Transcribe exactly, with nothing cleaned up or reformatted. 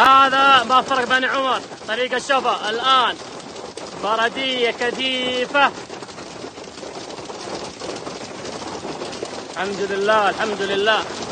هذا ما فرق بني عمر طريق الشفا الآن بردية كثيفة. الحمد لله الحمد لله.